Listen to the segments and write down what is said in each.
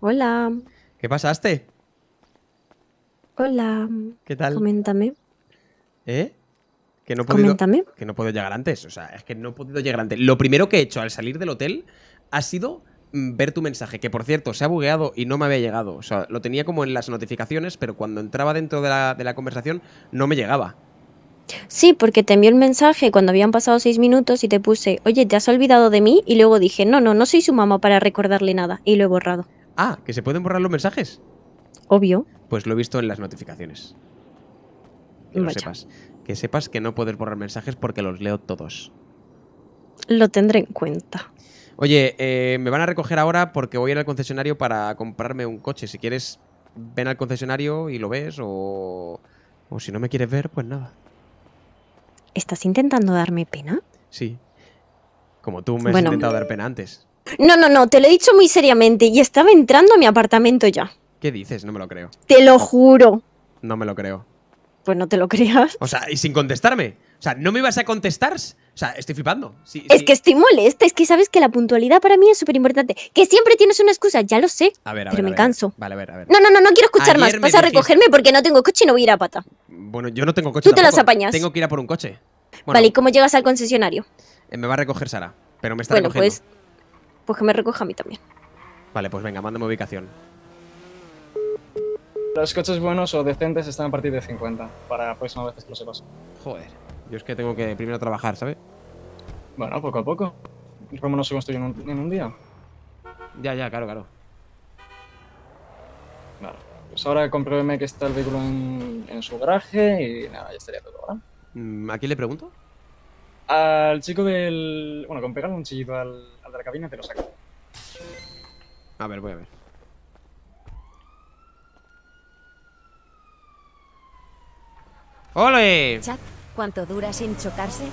Hola. ¿Qué pasaste? Hola. ¿Qué tal? Coméntame. ¿Eh? Que no he podido, coméntame. Que no puedo llegar antes. O sea, es que no he podido llegar antes. Lo primero que he hecho al salir del hotel ha sido ver tu mensaje, que por cierto se ha bugueado y no me había llegado. O sea, lo tenía como en las notificaciones, pero cuando entraba dentro de la conversación no me llegaba. Sí, porque te envió el mensaje cuando habían pasado 6 minutos y te puse, oye, ¿te has olvidado de mí? Y luego dije, no soy su mamá para recordarle nada. Y lo he borrado. Ah, ¿que se pueden borrar los mensajes? Obvio. Pues lo he visto en las notificaciones. Que lo sepas. Que sepas que no puedes borrar mensajes porque los leo todos. Lo tendré en cuenta. Oye, me van a recoger ahora porque voy a ir al concesionario para comprarme un coche. Si quieres, ven al concesionario y lo ves, o si no me quieres ver, pues nada. ¿Estás intentando darme pena? Sí. Como tú me has intentado dar pena antes. No, te lo he dicho muy seriamente y estaba entrando a mi apartamento ya. ¿Qué dices? No me lo creo. Te lo juro. No me lo creo. Pues no te lo creas. O sea, y sin contestarme. O sea, ¿no me ibas a contestar? O sea, estoy flipando. Sí, es que estoy molesta. Es que sabes que la puntualidad para mí es súper importante. Que siempre tienes una excusa, ya lo sé. A ver, pero me canso. Vale, a ver. No quiero escuchar más. Vas a recogerme porque no tengo coche y no voy a ir a pata. Bueno, yo no tengo coche. Tú tampoco te las apañas. Tengo que ir a por un coche. Bueno, vale, ¿y cómo llegas al concesionario? Me va a recoger Sara, pero me está recogiendo. Pues que me recoja a mí también. Vale, pues venga, mándame ubicación. Los coches buenos o decentes están a partir de 50, para la próxima vez que lo sepas. Joder, yo es que tengo que primero trabajar, ¿sabes? Bueno, poco a poco. ¿Cómo no se construye en un día? Ya, claro. Vale, pues ahora compruébeme que está el vehículo en su garaje y nada, ya estaría todo, ¿verdad? ¿A quién le pregunto? Al chico del... Bueno, con pegarle un chillito al de la cabina te lo saco. A ver, voy a ver. ¡Ole! Chat, ¿cuánto dura sin chocarse?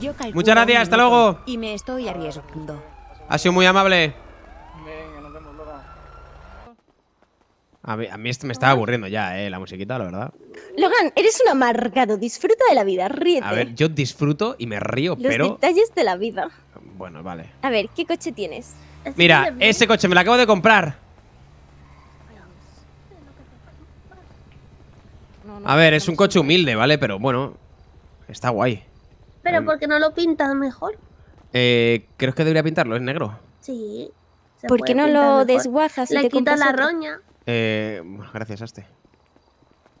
Yo calculo. Muchas gracias, hasta luego. Y me estoy arriesgando. Ha sido muy amable. Venga, nos vemos, Lola. A mí me estaba aburriendo ya, la musiquita, la verdad. Logan, eres un amargado. Disfruta de la vida, ríete. A ver, yo disfruto y me río, pero... Los detalles de la vida. Bueno, vale. A ver, ¿qué coche tienes? Mira, ese coche me lo acabo de comprar. A ver, es un coche humilde, ¿vale? Pero bueno, está guay. ¿Pero por qué no lo pintas mejor? ¿Crees que debería pintarlo? ¿Es negro? Sí. ¿Por qué no lo desguajas? Le quitas la roña. Gracias a este.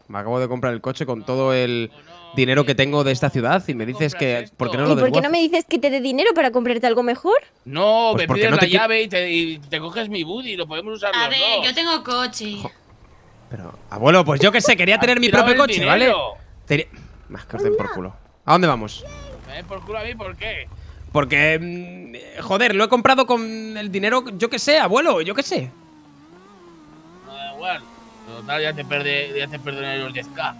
Me acabo de comprar el coche con todo el dinero que tengo de esta ciudad y me dices que... ¿Por qué no lo desguajas? ¿Y por qué no me dices que te dé dinero para comprarte algo mejor? No, me pides la llave y te coges mi buddy y lo podemos usar los dos. A ver, yo tengo coche. Pero, abuelo, pues yo que sé, quería tener mi propio coche, dinero. ¿Vale? Más que os den por culo. ¿A dónde vamos? ¿Me den por culo a mí? ¿Por qué? Porque, joder, lo he comprado con el dinero, yo que sé, abuelo, yo que sé. No da igual. Total, ya te perdoné los 10K.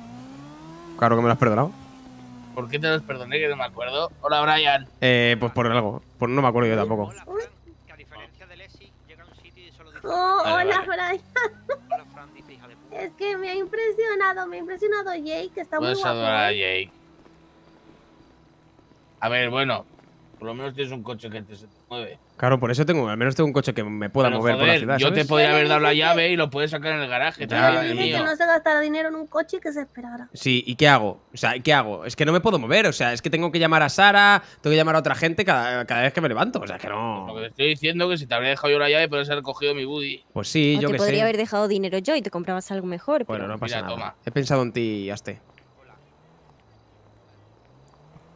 Claro que me lo has perdonado. ¿Por qué te los perdoné? Que no me acuerdo. Hola, Brian. Pues por algo. Por no me acuerdo yo tampoco. Hola, Fran, que a diferencia de Lexi, llega a un sitio y solo dice... hola, Brian. Hola, Fran. Es que me ha impresionado Jake, que está muy guapo. A Jake. A ver, bueno, por lo menos tienes un coche que te mueve. Claro, por eso al menos tengo un coche que me pueda mover, joder, por la ciudad, ¿sabes? Yo te podría haber dado la llave y lo puedes sacar en el garaje. También dile que no se gastara dinero en un coche y que se esperara. Sí, ¿y qué hago? O sea, ¿qué hago? Es que no me puedo mover, o sea, es que tengo que llamar a Sara, tengo que llamar a otra gente cada vez que me levanto, o sea, que no. Pues lo que te estoy diciendo es que si te habría dejado yo la llave, podrías haber cogido mi buddy. Pues sí, yo que sé. Te podría haber dejado dinero yo y te comprabas algo mejor. Bueno, no pasa nada. Toma. He pensado en ti, Aste.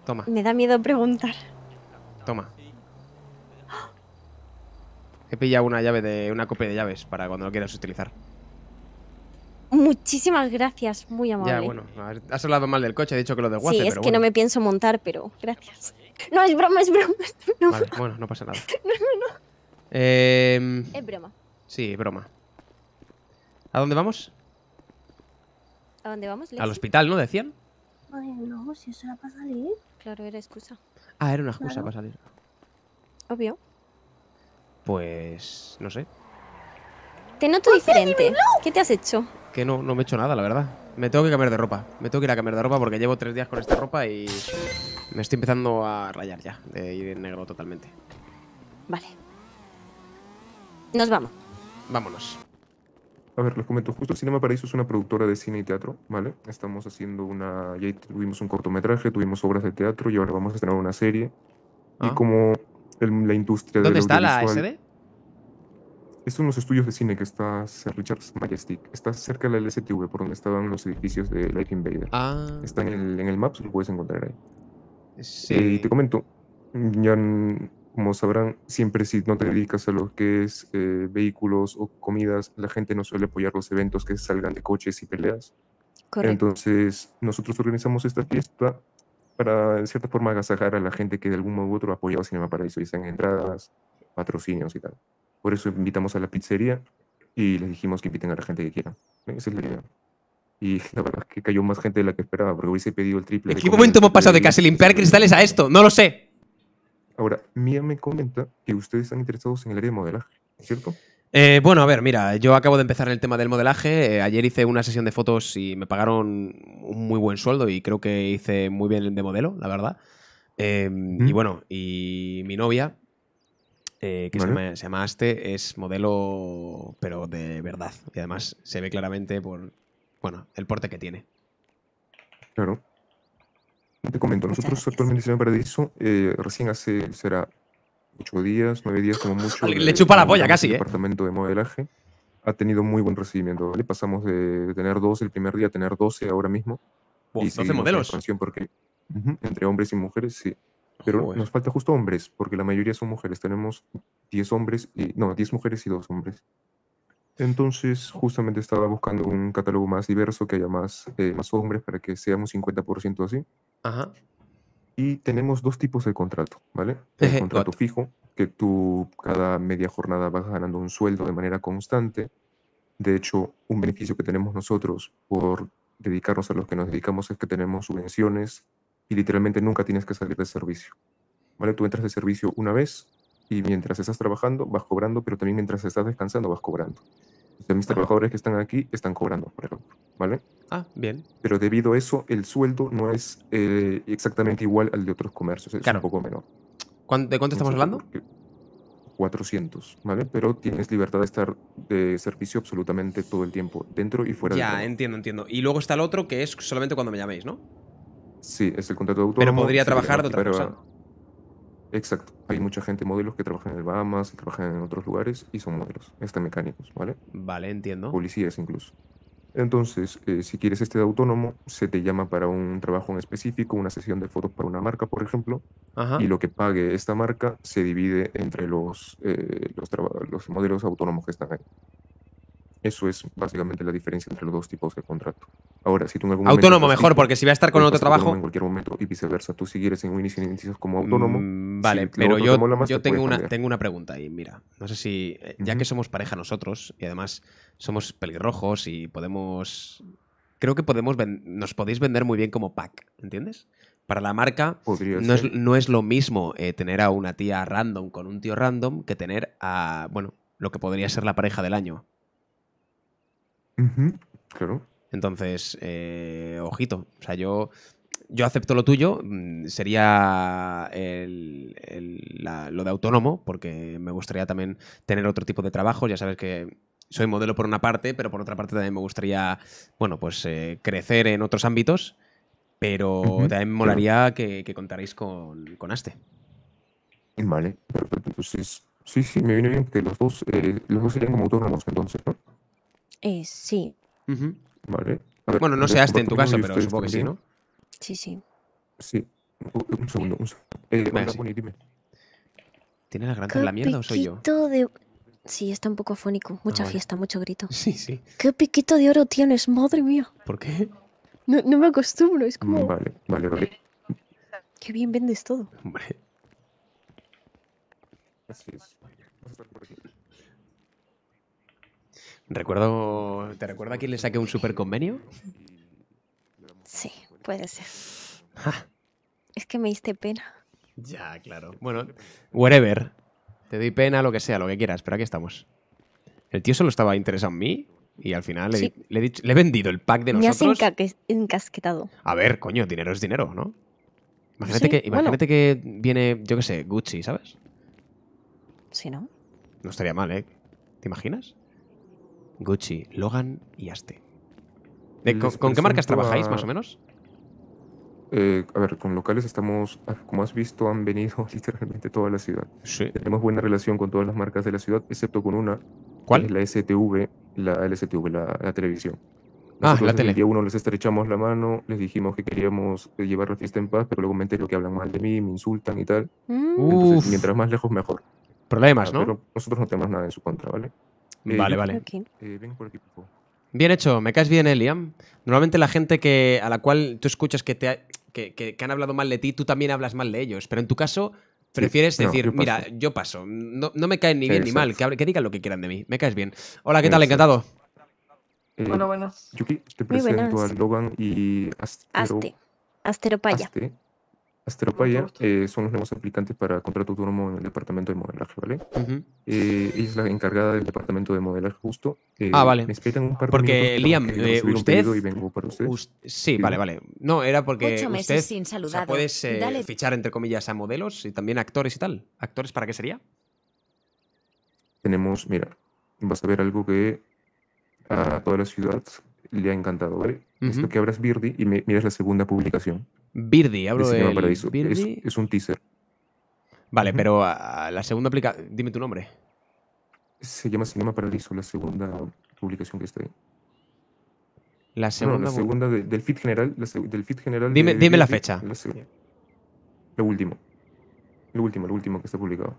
Toma. Me da miedo preguntar. Toma. He pillado una copia de llaves para cuando lo quieras utilizar. Muchísimas gracias, muy amable. Ya, bueno, has hablado mal del coche, he dicho que lo desguace. Sí, es pero que bueno. No me pienso montar, pero gracias. No, es broma, es broma. No. Vale, bueno, no pasa nada. No. Es broma. Sí, broma. ¿A dónde vamos? ¿A dónde vamos, Lexi? Al hospital, ¿no? Decían. Ay, no, si eso era para salir. Claro, era excusa. Ah, era una excusa para salir. Obvio. Pues... no sé. Te noto diferente. ¿Qué te has hecho? Que no me he hecho nada, la verdad. Me tengo que cambiar de ropa. Me tengo que ir a cambiar de ropa porque llevo 3 días con esta ropa y... me estoy empezando a rayar ya. De ir en negro totalmente. Vale. Nos vamos. Vámonos. A ver, les comento, justo Cinema Paradiso es una productora de cine y teatro, ¿vale? Estamos haciendo una... Ya tuvimos un cortometraje, tuvimos obras de teatro y ahora vamos a estrenar una serie. Ah. Y como la industria de... ¿Dónde está la SD? Es unos estudios de cine que está en Richard's Majestic. Está cerca de la LSTV, por donde estaban los edificios de Light Invader. Ah. Está en el Maps, lo puedes encontrar ahí. Sí. Y te comento, ya... Como sabrán, siempre si no te dedicas a lo que es vehículos o comidas, la gente no suele apoyar los eventos que salgan de coches y peleas. Correcto. Entonces, nosotros organizamos esta fiesta para, de cierta forma, agasajar a la gente que de algún modo u otro apoyaba Cinema Paradiso, y sean entradas, patrocinios y tal. Por eso invitamos a la pizzería y les dijimos que inviten a la gente que quieran. Esa es la idea. Y la verdad es que cayó más gente de la que esperaba, porque hubiese pedido el triple. ¿En qué momento hemos pasado de casi limpiar cristales a esto? No lo sé. Ahora, Mía me comenta que ustedes están interesados en el área de modelaje, ¿cierto? Bueno, a ver, mira, yo acabo de empezar el tema del modelaje. Ayer hice una sesión de fotos y me pagaron un muy buen sueldo y creo que hice muy bien de modelo, la verdad. Y bueno, y mi novia, que ¿vale? se llama Aste, es modelo, pero de verdad. Y además se ve claramente por, bueno, el porte que tiene. Claro. Te comento, nosotros actualmente en Cinema Paradiso, recién hace, será 8 días, 9 días como mucho. Le chupa la polla casi, ¿eh? El departamento de modelaje ha tenido muy buen recibimiento, ¿vale? Pasamos de tener 12 el primer día a tener 12 ahora mismo. Wow, y 12 modelos. Porque, entre hombres y mujeres, sí. Pero joder, nos falta justo hombres, porque la mayoría son mujeres. Tenemos 10 hombres, y, no, 10 mujeres y 2 hombres. Entonces, justamente estaba buscando un catálogo más diverso, que haya más hombres, para que sea un 50% así. Ajá. Y tenemos dos tipos de contrato, ¿vale? El contrato fijo, que tú cada media jornada vas ganando un sueldo de manera constante. De hecho, un beneficio que tenemos nosotros por dedicarnos a lo que nos dedicamos es que tenemos subvenciones y literalmente nunca tienes que salir de servicio, ¿vale? Tú entras de servicio una vez y mientras estás trabajando vas cobrando, pero también mientras estás descansando vas cobrando. O sea, mis trabajadores que están aquí están cobrando, por ejemplo, ¿vale? Ah, bien. Pero debido a eso, el sueldo no es exactamente igual al de otros comercios, es claro, un poco menor. ¿De cuánto estamos hablando? 400, ¿vale? Pero tienes libertad de estar de servicio absolutamente todo el tiempo, dentro y fuera. Ya, entiendo. Y luego está el otro, que es solamente cuando me llaméis, ¿no? Sí, es el contrato de autónomo. Pero podría trabajar de otra cosa. Exacto. Hay mucha gente, modelos, que trabajan en el Bahamas, que trabajan en otros lugares y son modelos. Están mecánicos, ¿vale? Vale, entiendo. Policías incluso. Entonces, si quieres este de autónomo, se te llama para un trabajo en específico, una sesión de fotos para una marca, por ejemplo. Ajá. Y lo que pague esta marca se divide entre los modelos autónomos que están ahí. Eso es básicamente la diferencia entre los dos tipos de contrato. Ahora, si tú en algún autónomo momento, mejor, porque si voy a estar con otro trabajo... En cualquier momento y viceversa. Tú si quieres en un inicio inicias como autónomo... Vale, si pero yo tengo una pregunta ahí, mira. No sé si... Ya que somos pareja nosotros y además somos pelirrojos y podemos... Creo que nos podéis vender muy bien como pack, ¿entiendes? Para la marca no es lo mismo tener a una tía random con un tío random que tener a... Bueno, lo que podría ser la pareja del año. Claro. Entonces, ojito. O sea, yo acepto lo tuyo. Sería lo de autónomo, porque me gustaría también tener otro tipo de trabajo. Ya sabes que soy modelo por una parte, pero por otra parte también me gustaría, bueno, pues crecer en otros ámbitos. Pero también me molaría que contarais con Aste. Vale, perfecto. Entonces, sí, me viene bien que los dos serían como autónomos entonces, ¿no? Sí. Vale. Ver, bueno, no sé Aste en tu caso, pero supongo que sí, ¿no? Sí. Sí. Un segundo. Venga, sí. Poni, dime. ¿Tiene la garganta en la mierda o soy yo? Sí, está un poco afónico. Mucha fiesta, mucho grito. Sí. ¿Qué piquito de oro tienes? Madre mía. ¿Por qué? No me acostumbro, es como... Vale. Qué bien vendes todo. Hombre. Así es. Vamos a estar por aquí. ¿Te recuerda a quién le saqué un super convenio? Sí, puede ser. Es que me diste pena. Ya, claro. Bueno, whatever. Te doy pena, lo que sea, lo que quieras, pero aquí estamos. El tío solo estaba interesado en mí y al final le he vendido el pack de nosotros. Me has encasquetado. A ver, coño, dinero es dinero, ¿no? Imagínate que viene, yo qué sé, Gucci, ¿sabes? Sí, ¿no? No estaría mal, ¿eh? ¿Te imaginas? Gucci, Logan y Aste. ¿Con qué marcas trabajáis, más o menos? A ver, con locales estamos, como has visto, han venido literalmente toda la ciudad. Sí. Tenemos buena relación con todas las marcas de la ciudad, excepto con una. ¿Cuál? Es la STV, la televisión. Nosotros la tele. El día uno les estrechamos la mano, les dijimos que queríamos llevar la fiesta en paz, pero luego me entero que hablan mal de mí, me insultan y tal. Entonces, mientras más lejos, mejor. Problemas, ¿no? Pero nosotros no tenemos nada en su contra, ¿vale? Vale, vale. Ven por aquí, por favor. Bien hecho, me caes bien, Liam. Normalmente la gente a la cual tú escuchas que han hablado mal de ti, tú también hablas mal de ellos, pero en tu caso prefieres decir, yo mira, yo paso, no me caen ni bien ni mal, que digan lo que quieran de mí, me caes bien. Hola, ¿qué tal? Encantado. Bueno, buenas. Yuki, te presento a Logan y Asteropaya. Asteropaya son los nuevos aplicantes para contrato autónomo en el departamento de modelaje, ¿vale? Ella es la encargada del departamento de modelaje justo. Vale. Me esperan un par de minutos. Liam, usted... Sí, vale. No, era porque 8 meses usted sin saludado. O sea, puedes fichar, entre comillas, a modelos y también actores y tal. ¿Actores para qué sería? Tenemos, mira, vas a ver algo que a toda la ciudad le ha encantado, ¿vale? Esto que abras Birdie y miras la segunda publicación. Birdie, hablo de Cinema Paradiso. Es un teaser. Vale, pero la segunda publicación... Dime tu nombre. Se llama Cinema Paradiso, la segunda publicación que está ahí. La segunda... No, la segunda del feed general. Del feed general. Dime la fecha. Lo último. Lo último que está publicado.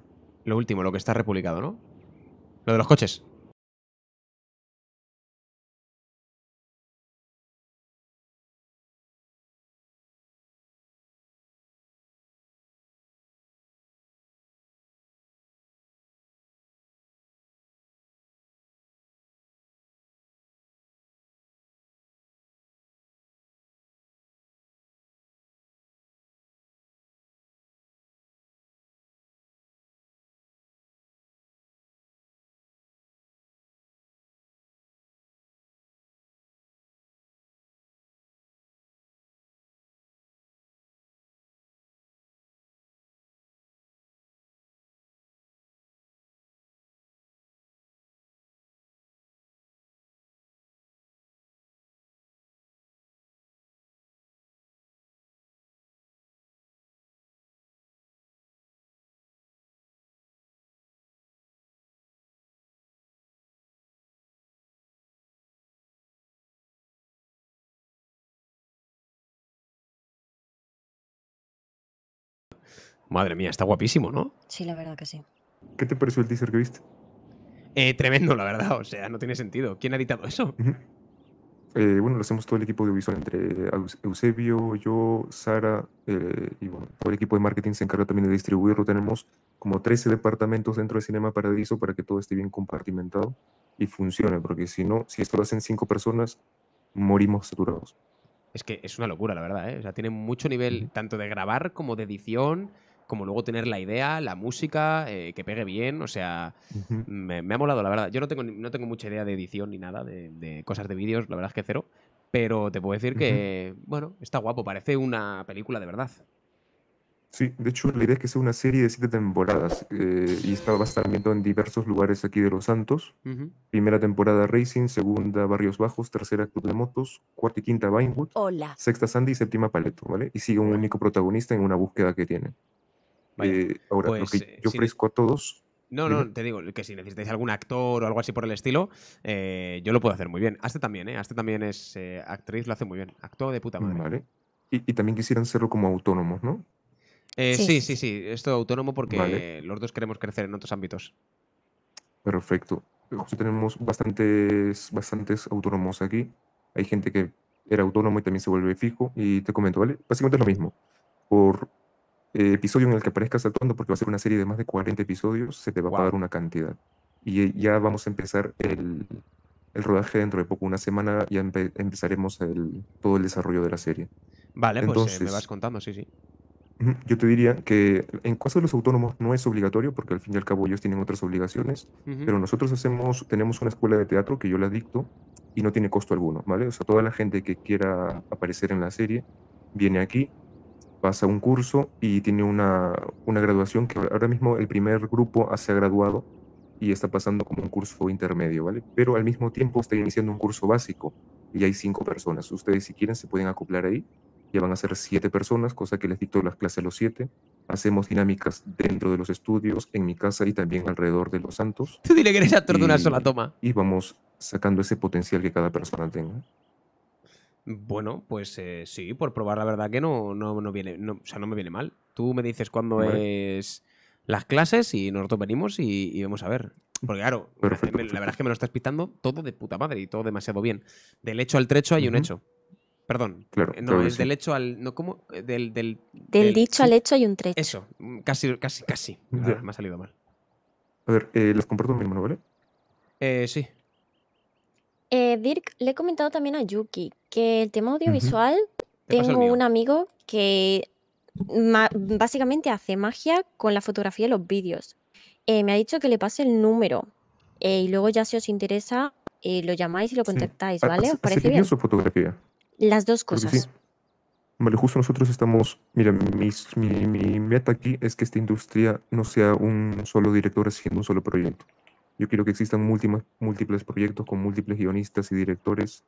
Lo último, lo que está republicado, ¿no? Lo de los coches. Madre mía, está guapísimo, ¿no? Sí, la verdad que sí. ¿Qué te pareció el teaser que viste? Tremendo, la verdad. O sea, no tiene sentido. ¿Quién ha editado eso? Bueno, lo hacemos todo el equipo de audiovisual, entre Eusebio, yo, Sara, y bueno, todo el equipo de marketing se encarga también de distribuirlo. Tenemos como 13 departamentos dentro de Cinema Paradiso para que todo esté bien compartimentado y funcione, porque si no, si esto lo hacen 5 personas, morimos saturados. Es que es una locura, la verdad, ¿eh? O sea, tiene mucho nivel tanto de grabar como de edición, como luego tener la idea, la música, que pegue bien, o sea, me ha molado, la verdad. Yo no tengo mucha idea de edición ni nada, de cosas de vídeos, la verdad es que cero, pero te puedo decir que, bueno, está guapo, parece una película de verdad. Sí, de hecho la idea es que sea una serie de 7 temporadas y está basando en diversos lugares aquí de Los Santos. Primera temporada Racing, segunda Barrios Bajos, tercera Club de Motos, cuarta y quinta Vinewood, sexta Sandy y séptima Paleto, ¿vale? Y sigue un único protagonista en una búsqueda que tiene. Vale. Ahora, pues, lo que yo ofrezco a todos... No, te digo que si necesitáis algún actor o algo así por el estilo, yo lo puedo hacer muy bien. Aste también, ¿eh? Aste también es actriz, lo hace muy bien. Actúa de puta madre. Vale. Y también quisieran hacerlo como autónomos, ¿no? Sí. Esto autónomo porque los dos queremos crecer en otros ámbitos. Perfecto. Justo tenemos bastantes autónomos aquí. Hay gente que era autónomo y también se vuelve fijo. Y te comento, ¿vale? Básicamente es lo mismo. Por episodio en el que aparezcas actuando, porque va a ser una serie de más de 40 episodios, se te va a pagar una cantidad. Y ya vamos a empezar el rodaje dentro de poco. Una semana ya empezaremos todo el desarrollo de la serie. Vale, entonces, pues me vas contando, sí. Yo te diría que en caso de los autónomos no es obligatorio, porque al fin y al cabo ellos tienen otras obligaciones, pero nosotros tenemos una escuela de teatro que yo la dicto y no tiene costo alguno, ¿vale? O sea, toda la gente que quiera aparecer en la serie viene aquí, pasa un curso y tiene una graduación que ahora mismo el primer grupo se ha graduado y está pasando como un curso intermedio, ¿vale? Pero al mismo tiempo está iniciando un curso básico y hay 5 personas. Ustedes, si quieren, se pueden acoplar ahí. Ya van a ser 7 personas, cosa que les dicto las clases a los 7. Hacemos dinámicas dentro de los estudios, en mi casa y también alrededor de los santos. Tú dile que eres actor de una sola toma. Y vamos sacando ese potencial que cada persona tenga. Bueno, pues sí, por probar, la verdad que no me viene mal. Tú me dices cuándo es las clases y nosotros venimos y vamos a ver. Porque claro, perfecto. La verdad es que me lo estás pintando todo de puta madre y todo demasiado bien. Del hecho al trecho hay un hecho. Perdón, claro, no, claro, es sí. Del hecho al... No, ¿cómo? Del dicho al hecho hay un trecho. Eso, casi. Ahora, me ha salido mal. A ver, las comparto mi hermano, ¿vale? Sí. Dirk, le he comentado también a Yuki que el tema audiovisual, tengo un amigo que básicamente hace magia con la fotografía y los vídeos. Me ha dicho que le pase el número y luego ya si os interesa lo llamáis y lo contactáis, ¿vale? ¿Os parece bien? ¿Hace vídeos o fotografía? Las dos cosas. Sí. Vale, justo nosotros estamos... Mira, mi meta aquí es que esta industria no sea un solo director haciendo un solo proyecto. Yo quiero que existan múltiples proyectos con múltiples guionistas y directores.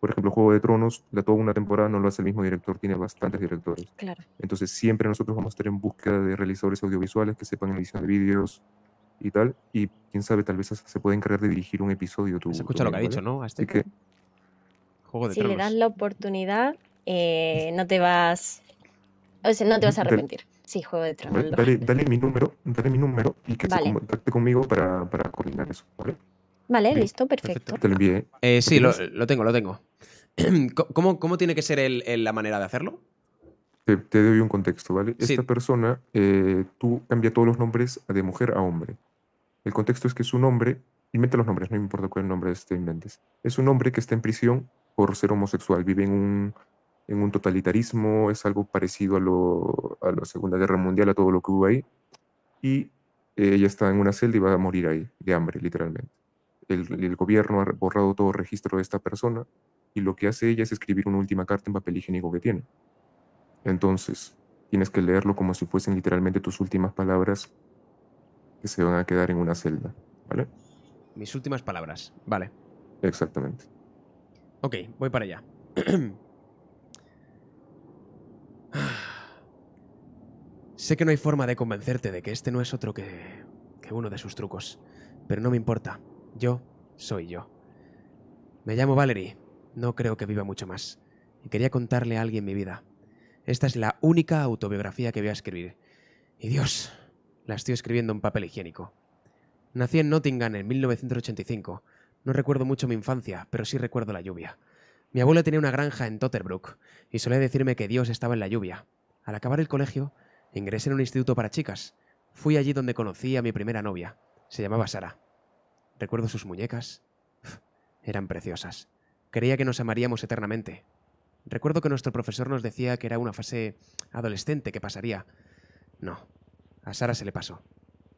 Por ejemplo, Juego de Tronos, toda una temporada no lo hace el mismo director, tiene bastantes directores. Claro. Entonces siempre nosotros vamos a estar en búsqueda de realizadores audiovisuales que sepan edición de vídeos y tal. Y quién sabe, tal vez se puede encargar de dirigir un episodio. Se escucha lo que ha dicho, ¿no? Así que... Juego de Tronos. Le das la oportunidad, no te vas a arrepentir. Sí, Juego de Tronos. Vale, dale mi número y que se contacte conmigo para coordinar eso, ¿vale? Vale, listo, perfecto. Te lo envié. Sí, lo tengo. ¿Cómo tiene que ser la manera de hacerlo? Te doy un contexto, ¿vale? Sí. Esta persona, tú cambia todos los nombres de mujer a hombre. El contexto es que su nombre, inventa los nombres, no me importa cuál nombre inventes. Es un hombre que está en prisión por ser homosexual, vive en un totalitarismo, es algo parecido a la Segunda Guerra Mundial, a todo lo que hubo ahí, y ella está en una celda y va a morir ahí, de hambre, literalmente. El gobierno ha borrado todo registro de esta persona, y lo que hace ella es escribir una última carta en papel higiénico que tiene. Entonces, tienes que leerlo como si fuesen literalmente tus últimas palabras que se van a quedar en una celda, ¿vale? Mis últimas palabras, vale. Exactamente. Ok, voy para allá. Sé que no hay forma de convencerte de que este no es otro que uno de sus trucos, pero no me importa. Yo soy yo. Me llamo Valerie. No creo que viva mucho más. Y quería contarle a alguien mi vida. Esta es la única autobiografía que voy a escribir. Y Dios, la estoy escribiendo en papel higiénico. Nací en Nottingham en 1985. No recuerdo mucho mi infancia, pero sí recuerdo la lluvia. Mi abuelo tenía una granja en Tottenbrook y solía decirme que Dios estaba en la lluvia. Al acabar el colegio, ingresé en un instituto para chicas. Fui allí donde conocí a mi primera novia. Se llamaba Sara. Recuerdo sus muñecas. Eran preciosas. Creía que nos amaríamos eternamente. Recuerdo que nuestro profesor nos decía que era una fase adolescente que pasaría. No, a Sara se le pasó.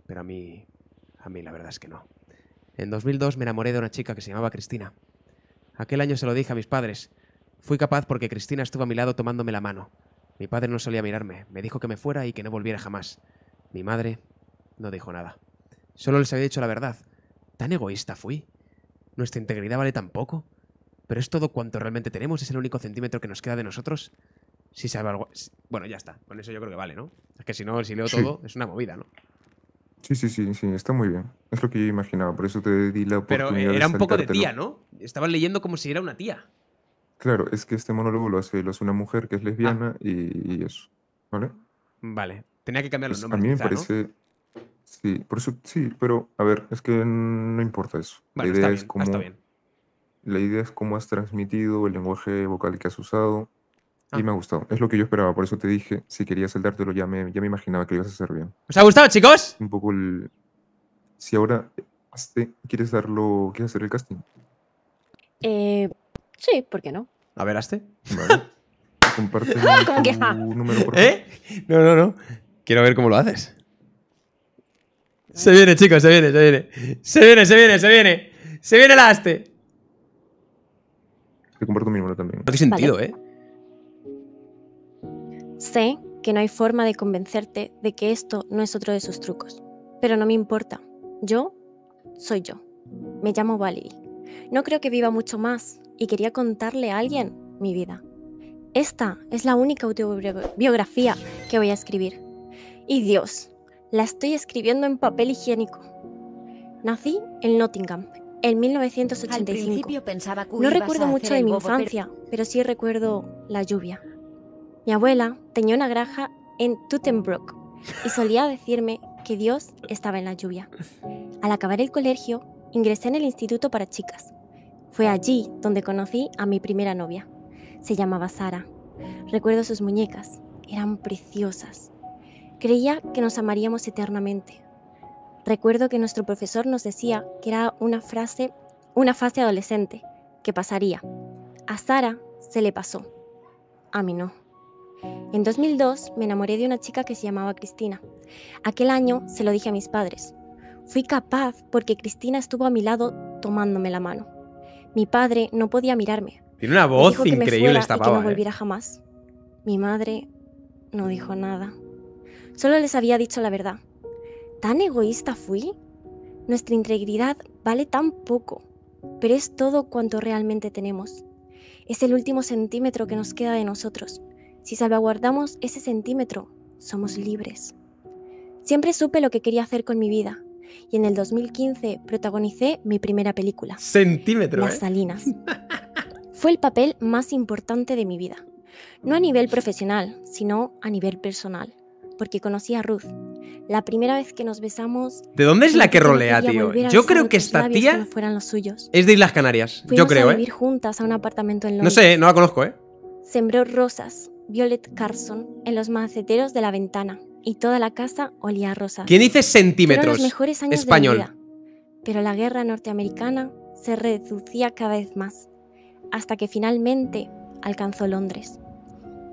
Pero a mí la verdad es que no. En 2002 me enamoré de una chica que se llamaba Cristina. Aquel año se lo dije a mis padres. Fui capaz porque Cristina estuvo a mi lado tomándome la mano. Mi padre no solía mirarme. Me dijo que me fuera y que no volviera jamás. Mi madre no dijo nada. Solo les había dicho la verdad. ¿Tan egoísta fui? ¿Nuestra integridad vale tan poco? ¿Pero es todo cuanto realmente tenemos? ¿Es el único centímetro que nos queda de nosotros? Si sabe algo... Bueno, ya está. Con eso yo creo que vale, ¿no? Es que si no, si leo todo, es una movida, ¿no? Sí. Está muy bien. Es lo que yo imaginaba. Por eso te di la oportunidad. Pero era un poco de tía, ¿no? Estaban leyendo como si era una tía. Claro, es que este monólogo lo hace una mujer que es lesbiana y eso. ¿Vale? Vale. Tenía que cambiar los nombres. A mí me parece... ¿no? Sí, por eso, sí, pero a ver, es que no importa eso. Bueno, la idea es cómo has transmitido el lenguaje vocal que has usado y me ha gustado. Es lo que yo esperaba, por eso te dije, si querías saltártelo ya me imaginaba que lo ibas a hacer bien. ¿Os ha gustado, chicos? Un poco el... Si ahora quieres darlo, ¿quieres hacer el casting? Sí, ¿por qué no? A ver, hazte. Vale. Comparte tu número, por favor. No. Quiero ver cómo lo haces. Se viene, chicos, se viene. Se viene la Aste. Te comparto mi número también. No tiene sentido, ¿eh? Sé que no hay forma de convencerte de que esto no es otro de sus trucos. Pero no me importa. Yo soy yo. Me llamo Valerie. No creo que viva mucho más y quería contarle a alguien mi vida. Esta es la única autobiografía que voy a escribir. Y Dios, la estoy escribiendo en papel higiénico. Nací en Nottingham, en 1985. No recuerdo mucho de mi infancia, pero sí recuerdo la lluvia. Mi abuela tenía una granja en Tuttenbrook y solía decirme que Dios estaba en la lluvia. Al acabar el colegio, ingresé en el instituto para chicas. Fue allí donde conocí a mi primera novia. Se llamaba Sara. Recuerdo sus muñecas. Eran preciosas. Creía que nos amaríamos eternamente. Recuerdo que nuestro profesor nos decía que era una fase adolescente, que pasaría. A Sara se le pasó. A mí no. En 2002 me enamoré de una chica que se llamaba Cristina. Aquel año se lo dije a mis padres. Fui capaz porque Cristina estuvo a mi lado tomándome la mano. Mi padre no podía mirarme. Tiene una voz increíble esta pava. Me dijo que me fuera y que no volviera jamás. Mi madre no dijo nada. Solo les había dicho la verdad. ¿Tan egoísta fui? Nuestra integridad vale tan poco, pero es todo cuanto realmente tenemos. Es el último centímetro que nos queda de nosotros. Si salvaguardamos ese centímetro, somos libres. Siempre supe lo que quería hacer con mi vida. Y en el 2015 protagonicé mi primera película. Centímetro. Las Salinas. Fue el papel más importante de mi vida. No a nivel profesional, sino a nivel personal. Porque conocí a Ruth. La primera vez que nos besamos... ¿De dónde es la que rolea, tío? Yo creo que esta tía no fueran los suyos. Es de Islas Canarias. Fuimos, yo creo, a vivir juntas a un apartamento en Londres. No sé, no la conozco, ¿eh? Sembró rosas, Violet Carson, en los maceteros de la ventana. Y toda la casa olía a rosas. ¿Quién dice centímetros? Fueron los mejores años español. De mi vida. Pero la guerra norteamericana se reducía cada vez más. Hasta que finalmente alcanzó Londres.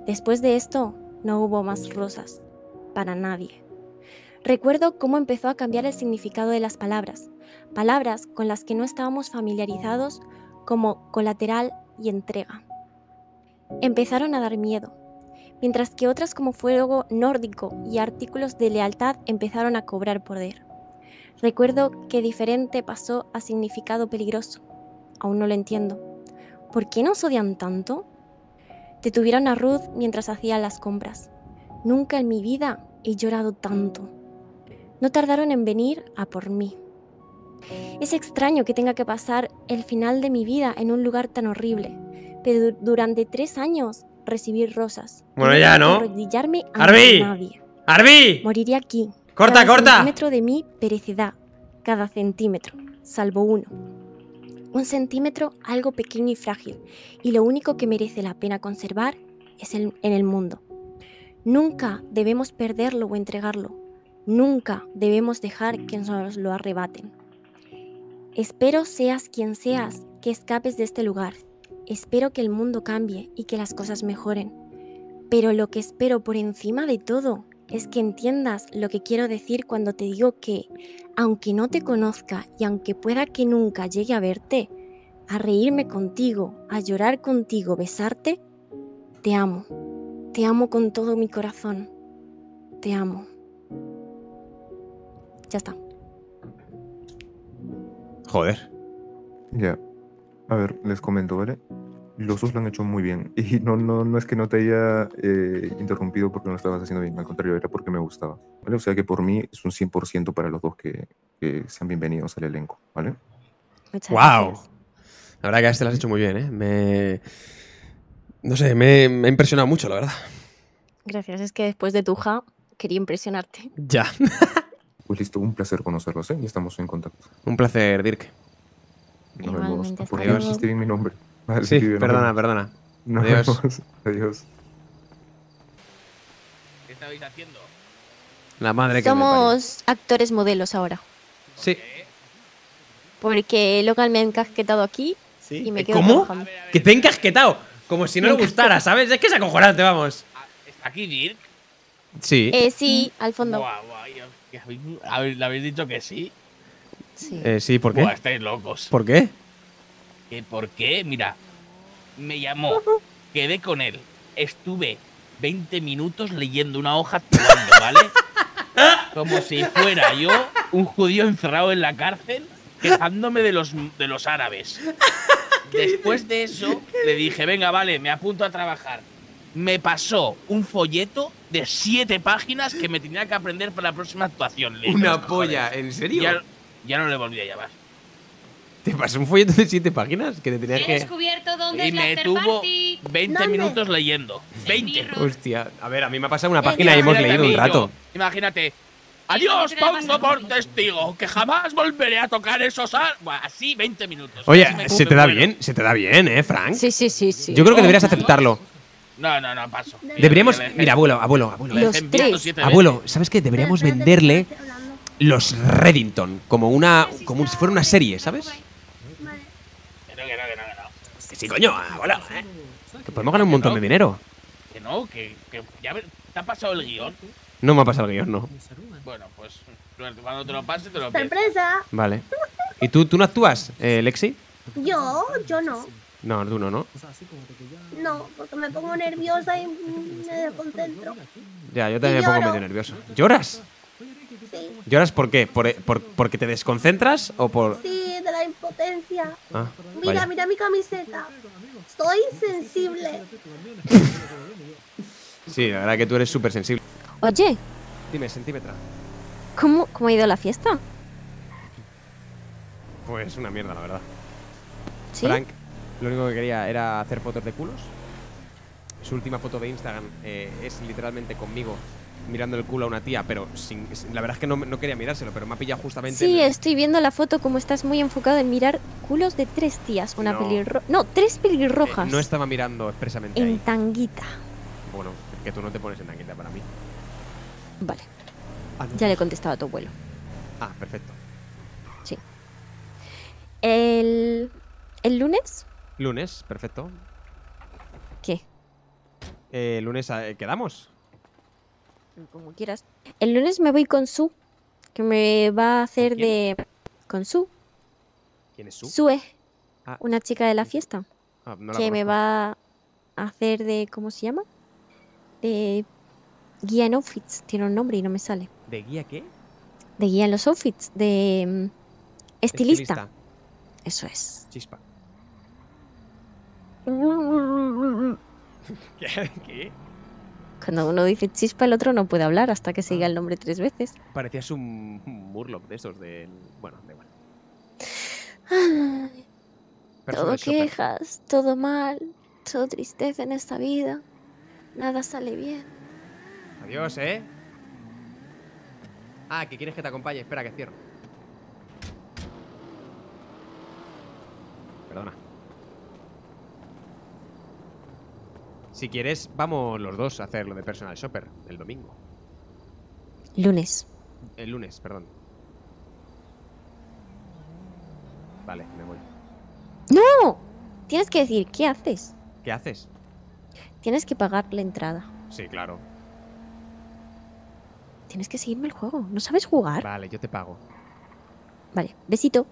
Después de esto, no hubo más rosas. Para nadie. Recuerdo cómo empezó a cambiar el significado de las palabras. Palabras con las que no estábamos familiarizados, como colateral y entrega. Empezaron a dar miedo. Mientras que otras como fuego nórdico y artículos de lealtad empezaron a cobrar poder. Recuerdo que diferente pasó a significado peligroso. Aún no lo entiendo. ¿Por qué nos odian tanto? Detuvieron a Ruth mientras hacía las compras. Nunca en mi vida he llorado tanto. No tardaron en venir a por mí. Es extraño que tenga que pasar el final de mi vida en un lugar tan horrible, pero durante 3 años... recibir rosas. Bueno, ya no. Arrodillarme ante nadie. ¡Arbi! Moriré aquí. ¡Corta, corta! Cada centímetro de mí perecerá. Cada centímetro, salvo uno. Un centímetro, algo pequeño y frágil. Y lo único que merece la pena conservar es en el mundo. Nunca debemos perderlo o entregarlo. Nunca debemos dejar que nos lo arrebaten. Espero, seas quien seas, que escapes de este lugar. Espero que el mundo cambie y que las cosas mejoren. Pero lo que espero por encima de todo es que entiendas lo que quiero decir cuando te digo que, aunque no te conozca y aunque pueda que nunca llegue a verte, a reírme contigo, a llorar contigo, besarte, te amo. Te amo con todo mi corazón. Te amo. Ya está. Joder. Ya. Yeah. A ver, les comento, ¿vale? Los dos lo han hecho muy bien. Y no es que no te haya interrumpido porque no lo estabas haciendo bien. Al contrario, era porque me gustaba, ¿vale? O sea que por mí es un 100% para los dos que sean bienvenidos al elenco, ¿vale? Muchas gracias. La verdad que a este lo has hecho muy bien, ¿eh? No sé, me ha impresionado mucho, la verdad. Gracias, es que después de tu ja, quería impresionarte. Ya. Pues listo, un placer conocerlos, ¿eh? Y estamos en contacto. Un placer, Dirk. Nos vemos. ¿Por qué no hiciste bien mi nombre? Vale, sí, perdona. Nos vemos. Adiós. ¿Qué estabais haciendo? La madre que me parió. Somos actores modelos ahora. Sí. Porque Logan me ha encasquetado aquí. ¿Sí? Y me quedo. ¿Cómo? Trabajando. ¿Que te he encasquetado? Como si no le gustara, ¿sabes? Es que es acojonante, vamos. ¿Está aquí Dirk? Sí. Sí, al fondo. Guau. ¿Le habéis dicho que sí? Sí. Sí, ¿por qué? Buah, estáis locos. ¿Por qué? ¿Por qué? Mira, me llamó, quedé con él, estuve 20 minutos leyendo una hoja tomando, ¿vale? Como si fuera yo un judío encerrado en la cárcel quejándome de los árabes. Después de eso, le dije, venga, vale, me apunto a trabajar. Me pasó un folleto de 7 páginas que me tenía que aprender para la próxima actuación. Le dije, una polla, ¿en serio? Ya no le volví a llamar. ¿Te pasó un folleto de 7 páginas? Que te tenías que… He descubierto dónde es la after party. Y me tuvo 20 minutos leyendo. 20. Hostia. A ver, a mí me ha pasado una página y hemos leído un rato. Imagínate. Adiós, pongo por testigo que jamás volveré a tocar esos… Así 20 minutos. Oye, se te da bien. Se te da bien, Frank. Sí. Yo creo que deberías aceptarlo. No, paso. Deberíamos… Mira, abuelo. Los tres. Abuelo, ¿sabes qué? Deberíamos venderle los Reddington como si fuera una serie, ¿sabes? Que sí, coño, hola, que podemos ganar un montón de dinero. Que no, que ya te ha pasado el guión. No me ha pasado el guión, no. Bueno, pues cuando te lo pase, te lo pides. ¡Sorpresa! Vale. ¿Y tú no actúas, Lexi? Yo no. No, tú no, ¿no? No, porque me pongo nerviosa y me desconcentro. Ya, yo también me pongo medio nervioso. ¿Lloras? Sí. ¿Lloras por qué? ¿Porque te desconcentras o por…? Sí, de la impotencia. Ah, mira mi camiseta. Soy sensible. Sí, la verdad que tú eres súper sensible. Oye. Dime, centímetra. ¿Cómo ha ido la fiesta? Pues una mierda, la verdad. ¿Sí? Frank, lo único que quería era hacer fotos de culos. Su última foto de Instagram es literalmente conmigo mirando el culo a una tía, pero la verdad es que no quería mirárselo, pero me ha pillado justamente… Sí, estoy viendo la foto como estás muy enfocado en mirar culos de 3 tías. Una tres pelirrojas. No estaba mirando expresamente en ahí. Tanguita. Bueno, es que tú no te pones en tanguita para mí. Vale. Ya le he contestado a tu abuelo. Ah, perfecto. Sí. ¿El lunes? Lunes, perfecto. ¿Qué? Lunes quedamos. Como quieras. El lunes me voy con Su, que me va a hacer con Su. ¿Quién es Su? Sue, una chica de la fiesta. Ah, no la conozco. Me va a hacer de… ¿Cómo se llama? De guía en outfits. Tiene un nombre y no me sale. ¿De guía qué? De guía en los outfits. De estilista. Eso es. Chispa. ¿Qué? Cuando uno dice chispa, el otro no puede hablar hasta que siga el nombre 3 veces. Parecías un Murloc de esos de… Bueno, da igual. Ay, todo quejas, todo mal, todo tristeza en esta vida. Nada sale bien. Adiós, ¿eh? Ah, que quieres que te acompañe. Espera, que cierro. Perdona. Si quieres, vamos los dos a hacer lo de Personal Shopper el domingo. Lunes. El lunes, perdón. Vale, me voy. ¡No! Tienes que decir, ¿qué haces? ¿Qué haces? Tienes que pagar la entrada. Sí, claro. Tienes que seguirme el juego. ¿No sabes jugar? Vale, yo te pago. Vale, besito.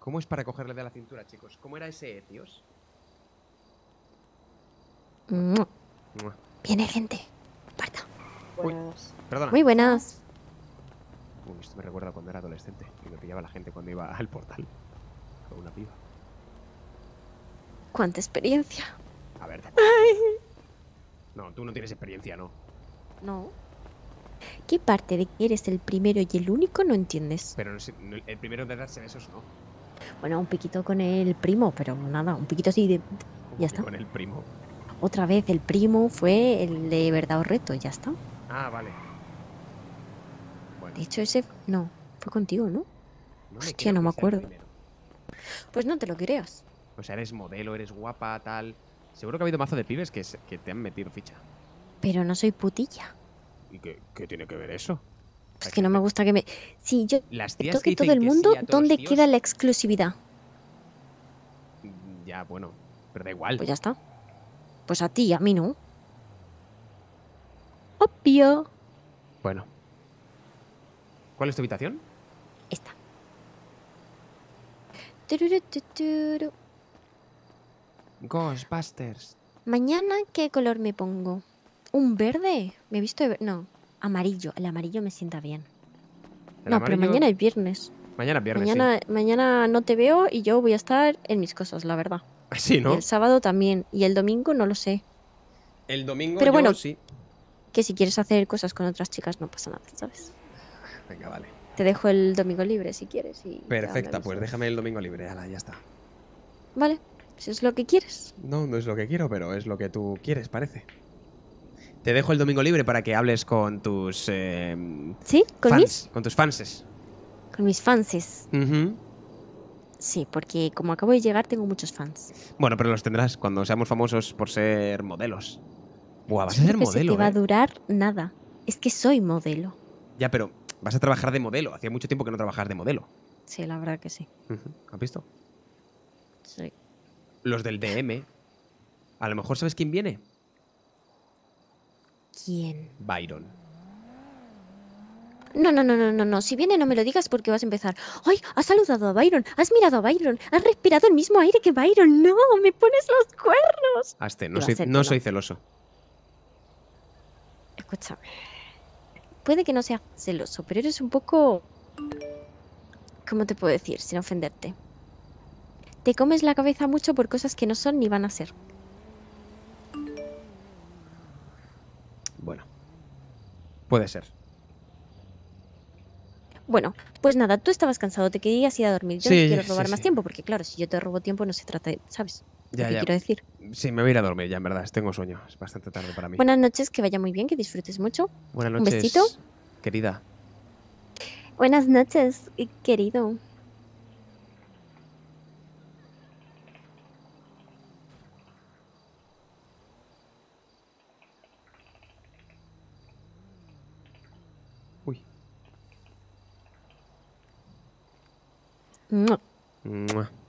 ¿Cómo es para cogerle de la cintura, chicos? ¿Cómo era ese, tíos? No. Viene gente. Parta. Buenas. Uy, perdona. Muy buenas. Uy, esto me recuerda cuando era adolescente y me pillaba la gente cuando iba al portal. Con una piba. ¿Cuánta experiencia? A ver. No, tú no tienes experiencia, ¿no? No. ¿Qué parte de que eres el primero y el único no entiendes? Pero el primero de darse besos, no. Bueno, un piquito con el primo, pero nada, un piquito así de… Ya está. Con el primo. Otra vez, el primo fue el de verdad o reto, ya está. Ah, vale. Bueno. De hecho, ese… No, fue contigo, ¿no? Hostia, no me acuerdo. Pues no te lo creas. O sea, eres modelo, eres guapa, tal… Seguro que ha habido mazo de pibes que te han metido ficha. Pero no soy putilla. ¿Y qué tiene que ver eso? Pues que no me gusta que me… Si yo toque todo el mundo, ¿dónde queda la exclusividad? Ya, bueno, pero da igual. Pues ya está. Pues a ti y a mí no. Obvio. Bueno. ¿Cuál es tu habitación? Esta. Ghostbusters. Mañana, ¿qué color me pongo? ¿Un verde? ¿Me he visto de verde? No, amarillo. El amarillo me sienta bien. No, amarillo... pero mañana es viernes. Mañana es viernes, mañana no te veo y yo voy a estar en mis cosas, la verdad. Sí, ¿no? Y el sábado también. Y el domingo no lo sé. El domingo pero yo, bueno, sí. Que si quieres hacer cosas con otras chicas no pasa nada, ¿sabes? Venga, vale. Te dejo el domingo libre si quieres. Y perfecta, pues déjame el domingo libre. Ala, ya está. Vale, pues es lo que quieres. No, no es lo que quiero, pero es lo que tú quieres, parece. Te dejo el domingo libre para que hables con tus... ¿sí? ¿Con fans, mis? Con tus fanses. Con mis fanses. Sí, porque como acabo de llegar tengo muchos fans. Bueno, pero los tendrás cuando seamos famosos por ser modelos. Buah, vas a ser modelo. No va a durar nada. Es que soy modelo. Ya, pero vas a trabajar de modelo. Hacía mucho tiempo que no trabajas de modelo. Sí, la verdad que sí. ¿Has visto? Sí. Los del DM. A lo mejor sabes quién viene. ¿Quién? Byron. No. Si viene no me lo digas porque vas a empezar. ¡Ay! Has saludado a Byron. Has mirado a Byron. Has respirado el mismo aire que Byron. ¡No! ¡Me pones los cuernos! Hazte, no soy celoso. Escúchame. Puede que no seas celoso, pero eres un poco... ¿Cómo te puedo decir sin ofenderte? Te comes la cabeza mucho por cosas que no son ni van a ser. Bueno. Puede ser. Bueno, pues nada, tú estabas cansado, te querías ir a dormir. Yo no quiero robar más tiempo, porque claro, si yo te robo tiempo no se trata de... ¿Sabes? ¿Qué quiero decir? Sí, me voy a ir a dormir ya, en verdad. Tengo sueño. Es bastante tarde para mí. Buenas noches, que vaya muy bien, que disfrutes mucho. Buenas noches, un besito, querida. Buenas noches, querido. Mua. Mua.